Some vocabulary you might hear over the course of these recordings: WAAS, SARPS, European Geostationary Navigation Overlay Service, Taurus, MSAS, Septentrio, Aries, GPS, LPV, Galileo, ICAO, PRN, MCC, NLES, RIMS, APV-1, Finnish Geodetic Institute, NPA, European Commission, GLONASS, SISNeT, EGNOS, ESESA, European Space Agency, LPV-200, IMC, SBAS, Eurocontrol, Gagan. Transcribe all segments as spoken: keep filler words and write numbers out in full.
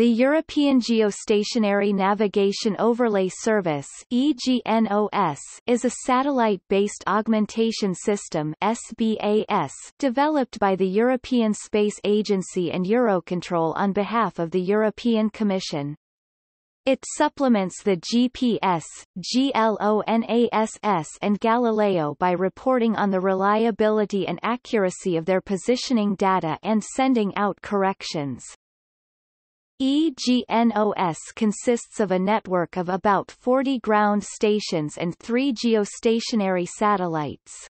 The European Geostationary Navigation Overlay Service (E G N O S) is a satellite-based augmentation system (S B A S) developed by the European Space Agency and Eurocontrol on behalf of the European Commission. It supplements the G P S, GLONASS and Galileo by reporting on the reliability and accuracy of their positioning data and sending out corrections. E G N O S consists of a network of about forty ground stations and three geostationary satellites.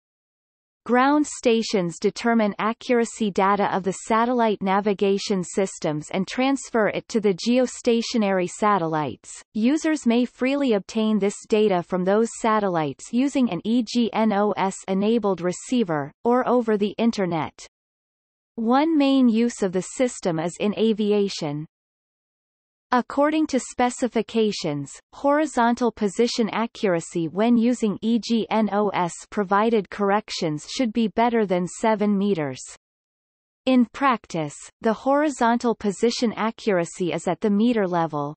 Ground stations determine accuracy data of the satellite navigation systems and transfer it to the geostationary satellites. Users may freely obtain this data from those satellites using an E G N O S-enabled receiver, or over the Internet. One main use of the system is in aviation. According to specifications, horizontal position accuracy when using E G N O S provided corrections should be better than seven meters. In practice, the horizontal position accuracy is at the meter level.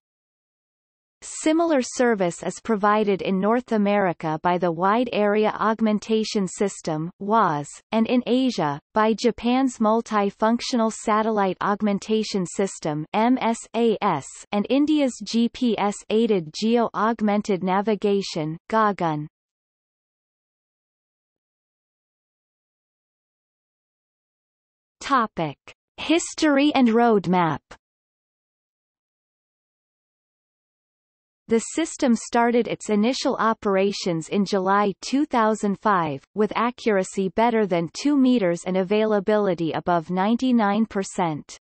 Similar service is provided in North America by the Wide Area Augmentation System (W A A S), and in Asia, by Japan's Multifunctional Satellite Augmentation System (M S A S) and India's G P S-aided Geo-Augmented Navigation (Gagan). Topic: History and roadmap. The system started its initial operations in July two thousand five, with accuracy better than two meters and availability above ninety-nine percent.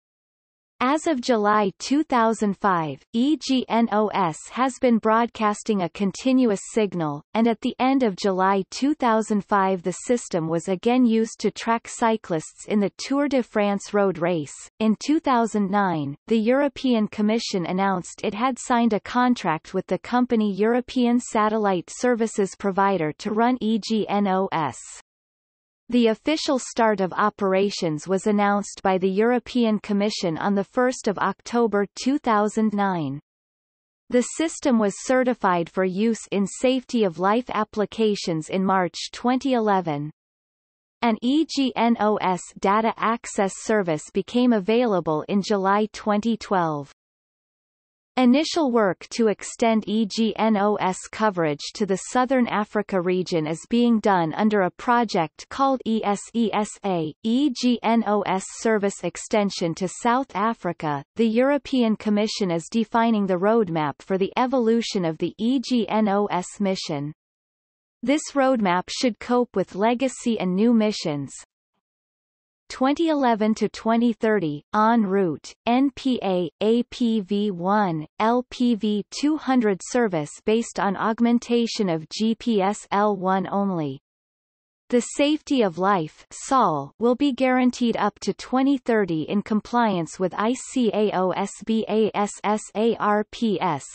As of July two thousand five, E G N O S has been broadcasting a continuous signal, and at the end of July two thousand five the system was again used to track cyclists in the Tour de France road race. In two thousand nine, the European Commission announced it had signed a contract with the company European Satellite Services Provider to run E G N O S. The official start of operations was announced by the European Commission on the first of October two thousand nine. The system was certified for use in safety of life applications in March twenty eleven. An E G N O S data access service became available in July twenty twelve. Initial work to extend E G N O S coverage to the Southern Africa region is being done under a project called ESESA, E G N O S Service Extension to South Africa. The European Commission is defining the roadmap for the evolution of the E G N O S mission. This roadmap should cope with legacy and new missions. twenty eleven to twenty thirty, en route, N P A, A P V one, L P V two hundred service based on augmentation of G P S L one only. The safety of life (S A L) will be guaranteed up to twenty thirty in compliance with I C A O S B A S SARPS.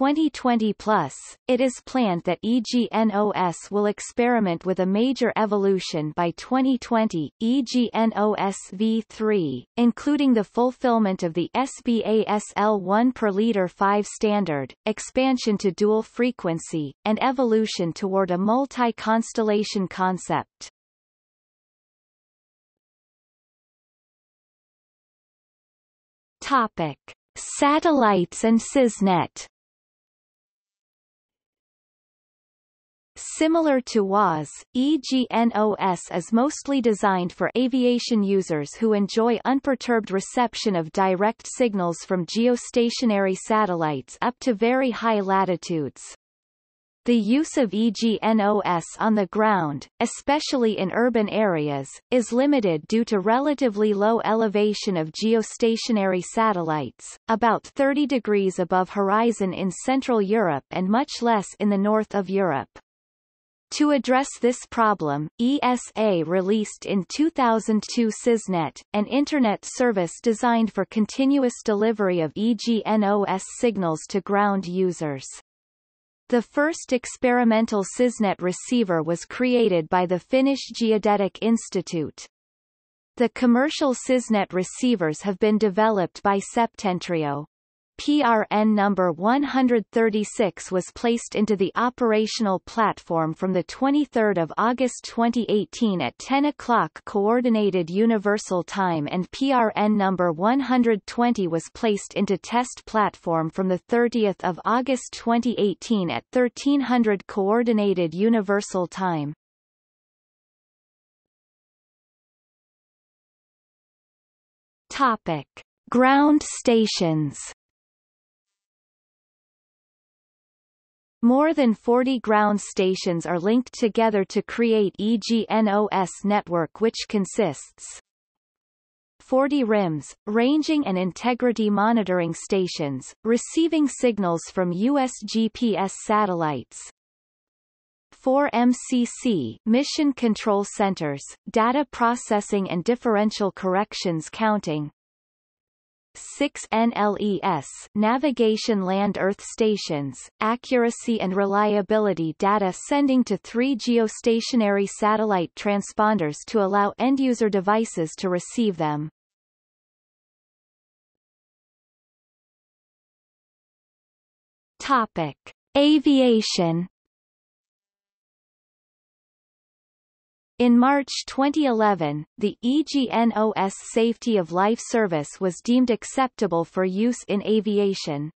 twenty twenty plus, it is planned that E G N O S will experiment with a major evolution by twenty twenty, E G N O S V three, including the fulfillment of the S B A S L one per liter five standard, expansion to dual frequency, and evolution toward a multi-constellation concept. Topic: Satellites and SISNeT. Similar to W A A S, E G N O S is mostly designed for aviation users who enjoy unperturbed reception of direct signals from geostationary satellites up to very high latitudes. The use of E G N O S on the ground, especially in urban areas, is limited due to relatively low elevation of geostationary satellites, about thirty degrees above horizon in Central Europe and much less in the north of Europe. To address this problem, E S A released in two thousand two SISNeT, an Internet service designed for continuous delivery of E G N O S signals to ground users. The first experimental SISNeT receiver was created by the Finnish Geodetic Institute. The commercial SISNeT receivers have been developed by Septentrio. P R N number one hundred thirty-six was placed into the operational platform from the twenty-third of August twenty eighteen at ten o'clock Coordinated Universal Time, and P R N number one hundred twenty was placed into test platform from the thirtieth of August twenty eighteen at thirteen hundred Coordinated Universal Time. Topic: Ground stations. More than forty ground stations are linked together to create EGNOS network, which consists forty RIMS, ranging and integrity monitoring stations, receiving signals from U S G P S satellites, four M C C mission control centers, data processing and differential corrections counting, six N L E S navigation land-earth stations, accuracy and reliability data sending to three geostationary satellite transponders to allow end-user devices to receive them. Topic: Aviation. In March twenty eleven, the EGNOS Safety of Life service was deemed acceptable for use in aviation.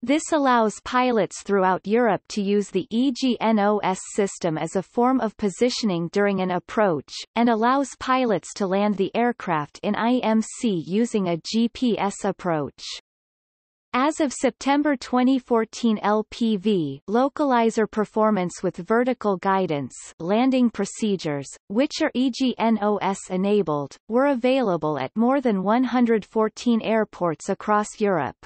This allows pilots throughout Europe to use the EGNOS system as a form of positioning during an approach, and allows pilots to land the aircraft in I M C using a G P S approach. As of September twenty fourteen, L P V localizer performance with vertical guidance landing procedures, which are EGNOS-enabled, were available at more than one hundred fourteen airports across Europe.